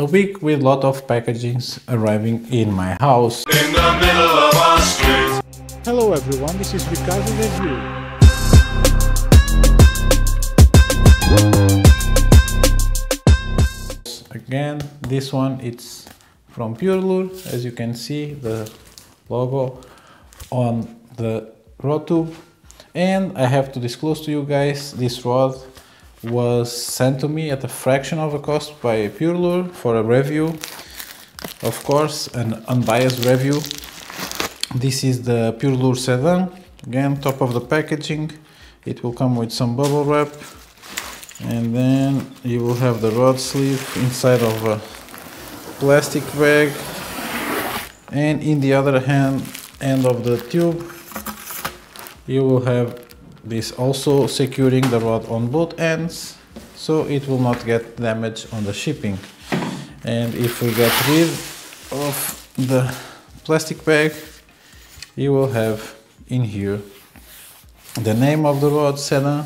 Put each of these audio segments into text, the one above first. A week with lot of packagings arriving in my house. In the middle of our street. Hello everyone, this is Ricardo Review. Again, this one it's from Purelure. As you can see, the logo on the rod tube. And I have to disclose to you guys, this rod was sent to me at a fraction of a cost by Purelure for a review. Of course, an unbiased review. This is the Purelure Cedan. Again, top of the packaging. It will come with some bubble wrap. And then you will have the rod sleeve inside of a plastic bag, and in the other end of the tube you will have this also securing the rod on both ends, so it will not get damaged on the shipping. And if we get rid of the plastic bag, you will have in here the name of the rod, Cedan.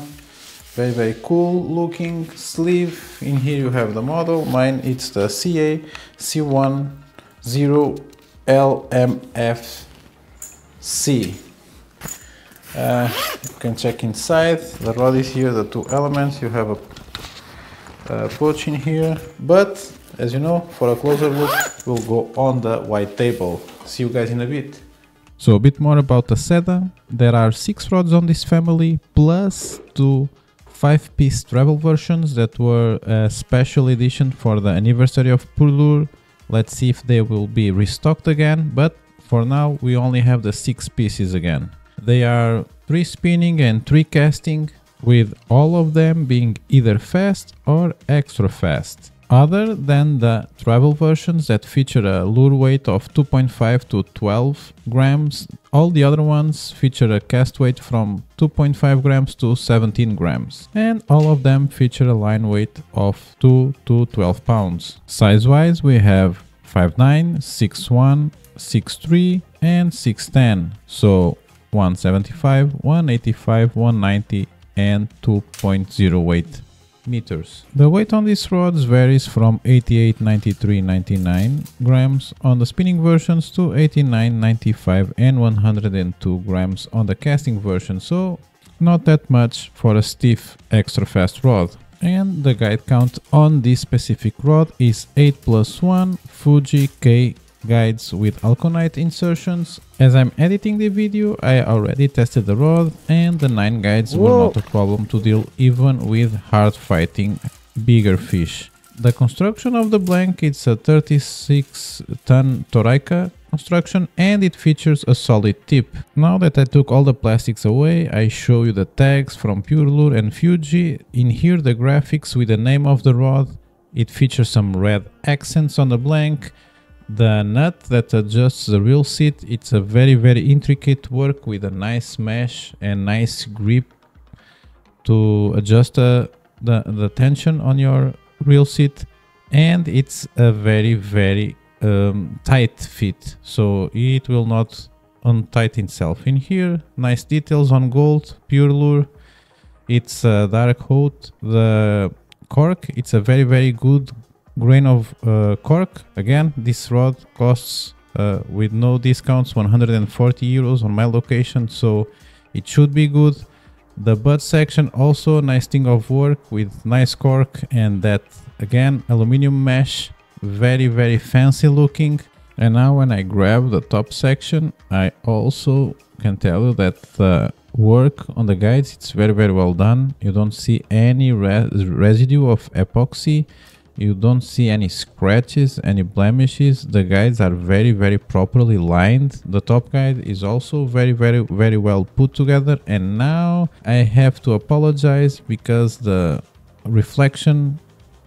Very cool looking sleeve. In here you have the model. Mine it's the CA-C6102L/M/FC. You can check inside. The rod is here, the two elements. You have a pouch in here, but as you know, for a closer look we'll go on the white table. See you guys in a bit. So a bit more about the Cedan. There are 6 rods on this family, plus two 5-piece travel versions that were a special edition for the anniversary of Purelure. Let's see if they will be restocked again, but for now we only have the 6 pieces again. They are 3 spinning and 3 casting, with all of them being either fast or extra fast. Other than the travel versions that feature a lure weight of 2.5 to 12 grams, all the other ones feature a cast weight from 2.5 grams to 17 grams. And all of them feature a line weight of 2 to 12 pounds. Size-wise, we have 5'9", 6'1", 6'3", and 6'10". So 175, 185, 190, and 2.08 meters. The weight on these rods varies from 88, 93, 99 grams on the spinning versions to 89, 95 and 102 grams on the casting version, so not that much for a stiff extra fast rod. And the guide count on this specific rod is 8+1 Fuji K guides with alconite insertions. As I'm editing the video, I already tested the rod and the 9 guides were not a problem to deal even with hard fighting bigger fish. The construction of the blank, it's a 36-ton Torayca construction and it features a solid tip. Now that I took all the plastics away, I show you the tags from Purelure and Fuji. In here the graphics with the name of the rod. It features some red accents on the blank. The nut that adjusts the reel seat, it's a very intricate work with a nice mesh and nice grip to adjust the tension on your reel seat, and it's a very tight fit, so it will not untighten itself. In here, nice details on gold, Purelure. It's a dark coat. The cork, it's a very good grain of cork. Again, this rod costs with no discounts 140 euros on my location, so it should be good. The butt section also nice thing of work with nice cork, and that again aluminum mesh, very fancy looking. And now when I grab the top section, I also can tell you that the work on the guides, it's very well done. You don't see any residue of epoxy. You don't see any scratches, any blemishes. The guides are very properly lined. The top guide is also very well put together. And now I have to apologize because the reflection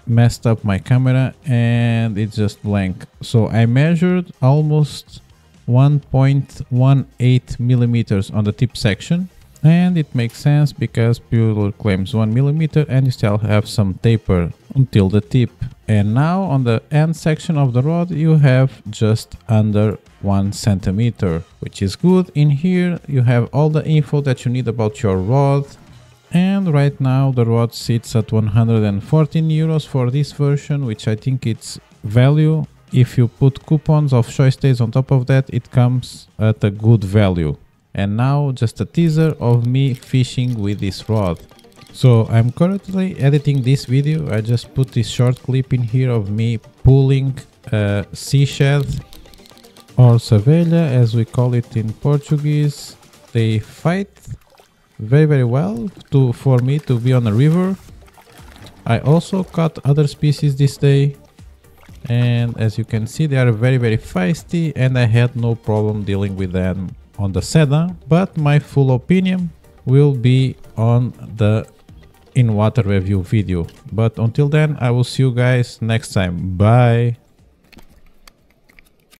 messed up my camera and it's just blank. So I measured almost 1.18 millimeters on the tip section. And it makes sense because Purelure claims 1 millimeter and you still have some taper until the tip. And now on the end section of the rod you have just under 1 centimeter, which is good. In here you have all the info that you need about your rod. And right now the rod sits at 114 euros for this version, which I think it's value. If you put coupons of choice days on top of that, it comes at a good value. And now just a teaser of me fishing with this rod. So I'm currently editing this video. I just put this short clip in here of me pulling sea shad, or savelha as we call it in Portuguese. They fight very well for me to be on a river. I also caught other species this day, and as you can see they are very feisty, and I had no problem dealing with them on the Cedan, but my full opinion will be on the in-water review video. But until then, I will see you guys next time. Bye!